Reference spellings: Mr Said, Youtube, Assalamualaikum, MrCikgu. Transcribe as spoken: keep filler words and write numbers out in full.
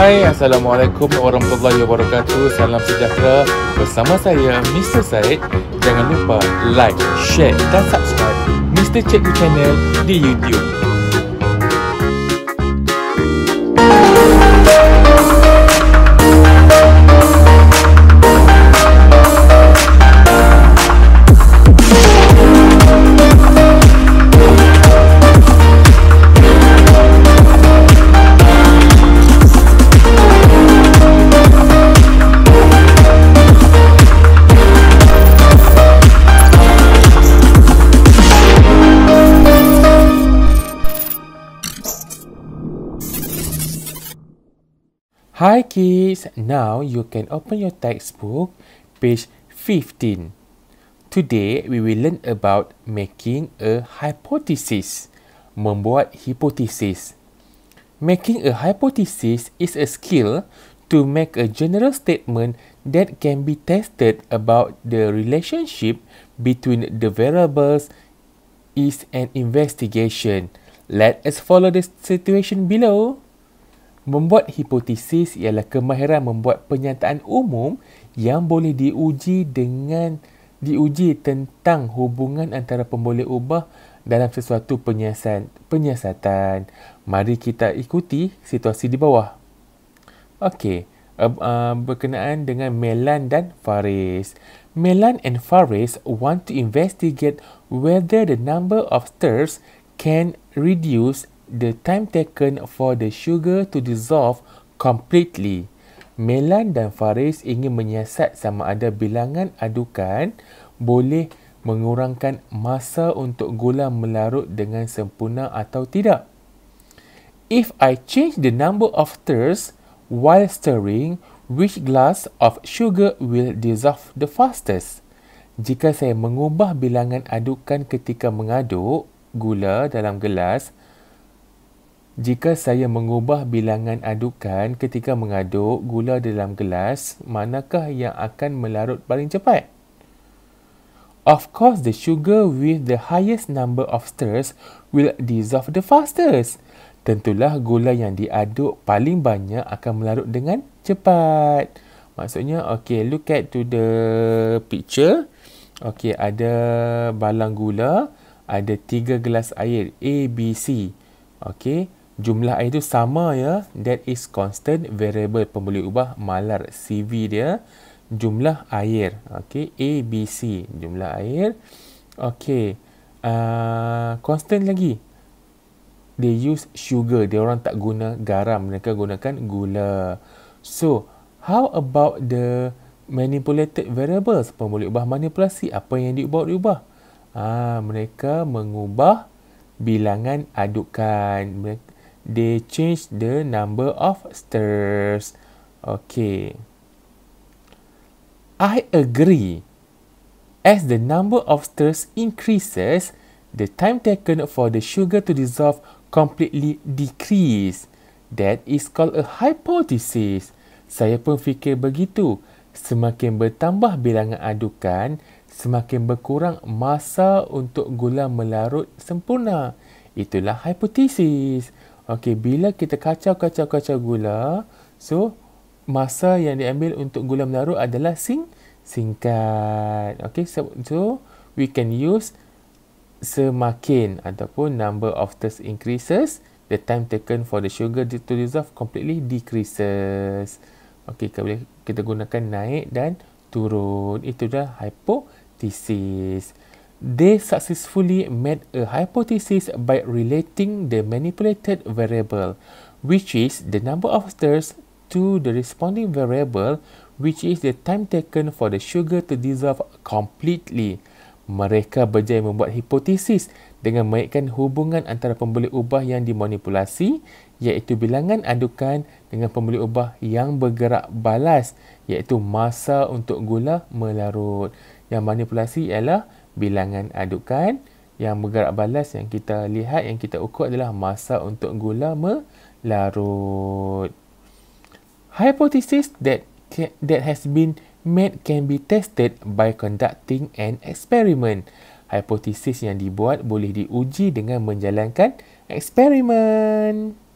Hai, Assalamualaikum warahmatullahi wabarakatuh. Salam sejahtera bersama saya Mr Said. Jangan lupa like, share dan subscribe Mr Cikgu Channel di YouTube. Hi kids, now you can open your textbook, page fifteen. Today, we will learn about making a hypothesis, membuat hipotesis. Making a hypothesis is a skill to make a general statement that can be tested about the relationship between the variables is an investigation. Let us follow the situation below. Membuat hipotesis ialah kemahiran membuat pernyataan umum yang boleh diuji dengan diuji tentang hubungan antara pemboleh ubah dalam sesuatu penyiasat, penyiasatan. Mari kita ikuti situasi di bawah. Okey, uh, uh, berkenaan dengan Melan dan Faris. Melan and Faris want to investigate whether the number of stirs can reduce the time taken for the sugar to dissolve completely. Melan dan Faris ingin menyiasat sama ada bilangan adukan boleh mengurangkan masa untuk gula melarut dengan sempurna atau tidak. If I change the number of stirs while stirring, which glass of sugar will dissolve the fastest? Jika saya mengubah bilangan adukan ketika mengaduk gula dalam gelas, Jika saya mengubah bilangan adukan ketika mengaduk gula dalam gelas, manakah yang akan melarut paling cepat? Of course, the sugar with the highest number of stirs will dissolve the fastest. Tentulah gula yang diaduk paling banyak akan melarut dengan cepat. Maksudnya, okay, look at to the picture. Okay, ada balang gula, ada tiga gelas air A, B, C. Okay. Jumlah air itu sama ya. That is constant variable pemboleh ubah malar C V dia. Jumlah air. Okay. A, B, C. Jumlah air. Okay. Uh, constant lagi. They use sugar. Dia orang tak guna garam. Mereka gunakan gula. So, how about the manipulated variables? Pemboleh ubah manipulasi. Apa yang diubah-ubah? Uh, mereka mengubah bilangan adukan. They change the number of stirs. Okay. I agree. As the number of stirs increases, the time taken for the sugar to dissolve completely decrease. That is called a hypothesis. Saya pun fikir begitu. Semakin bertambah bilangan adukan, semakin berkurang masa untuk gula melarut sempurna. Itulah hipotesis. Okey, bila kita kacau-kacau-kacau gula, so masa yang diambil untuk gula melarut adalah sing singkat. Okey, so, so we can use semakin ataupun number of stirs increases, the time taken for the sugar to dissolve completely decreases. Okey, kita gunakan naik dan turun. Itu dah hypothesis. They successfully made a hypothesis by relating the manipulated variable, which is the number of stirs, to the responding variable, which is the time taken for the sugar to dissolve completely. Mereka berjaya membuat hipotesis dengan mengaitkan hubungan antara pemboleh ubah yang dimanipulasi, iaitu bilangan adukan, dengan pemboleh ubah yang bergerak balas, iaitu masa untuk gula melarut. Yang manipulasi ialah bilangan adukan, yang bergerak balas yang kita lihat, yang kita ukur adalah masa untuk gula melarut. Hypothesis that that has been made can be tested by conducting an experiment. Hipotesis yang dibuat boleh diuji dengan menjalankan eksperimen.